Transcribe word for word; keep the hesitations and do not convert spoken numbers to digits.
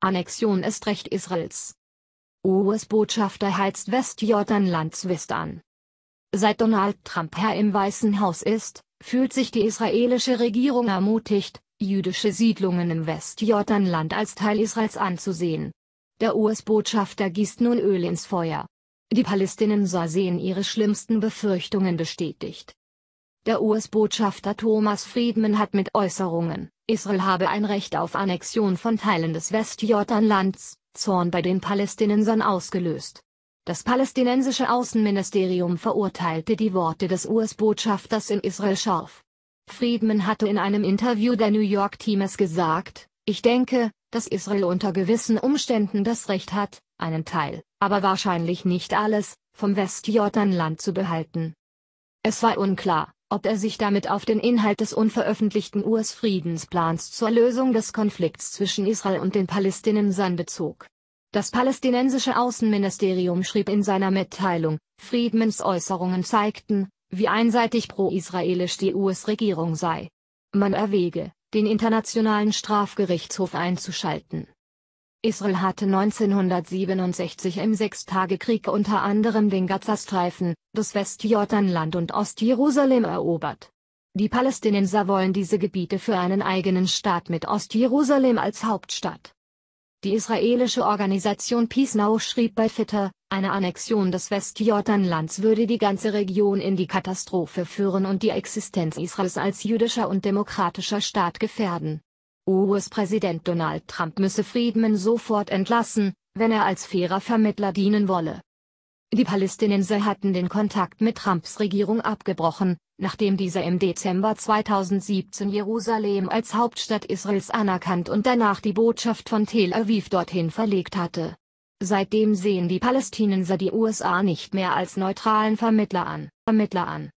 Annexion ist Recht Israels. U S-Botschafter heizt Westjordanland Zwist an. Seit Donald Trump Herr im Weißen Haus ist, fühlt sich die israelische Regierung ermutigt, jüdische Siedlungen im Westjordanland als Teil Israels anzusehen. Der U S-Botschafter gießt nun Öl ins Feuer. Die Palästinenser sehen ihre schlimmsten Befürchtungen bestätigt. Der U S-Botschafter Thomas Friedman hat mit Äußerungen, Israel habe ein Recht auf Annexion von Teilen des Westjordanlands, Zorn bei den Palästinensern ausgelöst. Das palästinensische Außenministerium verurteilte die Worte des U S-Botschafters in Israel scharf. Friedman hatte in einem Interview der New York Times gesagt, ich denke, dass Israel unter gewissen Umständen das Recht hat, einen Teil, aber wahrscheinlich nicht alles, vom Westjordanland zu behalten. Es war unklar, ob er sich damit auf den Inhalt des unveröffentlichten U S-Friedensplans zur Lösung des Konflikts zwischen Israel und den Palästinensern bezog. Das palästinensische Außenministerium schrieb in seiner Mitteilung, Friedmans Äußerungen zeigten, wie einseitig pro-israelisch die U S-Regierung sei. Man erwäge, den Internationalen Strafgerichtshof einzuschalten. Israel hatte neunzehnhundertsiebenundsechzig im Sechstagekrieg unter anderem den Gazastreifen, das Westjordanland und Ost-Jerusalem erobert. Die Palästinenser wollen diese Gebiete für einen eigenen Staat mit Ost-Jerusalem als Hauptstadt. Die israelische Organisation Peace Now schrieb bei Twitter, eine Annexion des Westjordanlands würde die ganze Region in die Katastrophe führen und die Existenz Israels als jüdischer und demokratischer Staat gefährden. U S-Präsident Donald Trump müsse Friedman sofort entlassen, wenn er als fairer Vermittler dienen wolle. Die Palästinenser hatten den Kontakt mit Trumps Regierung abgebrochen, nachdem dieser im Dezember zweitausendsiebzehn Jerusalem als Hauptstadt Israels anerkannt und danach die Botschaft von Tel Aviv dorthin verlegt hatte. Seitdem sehen die Palästinenser die U S A nicht mehr als neutralen Vermittler an. Vermittler an.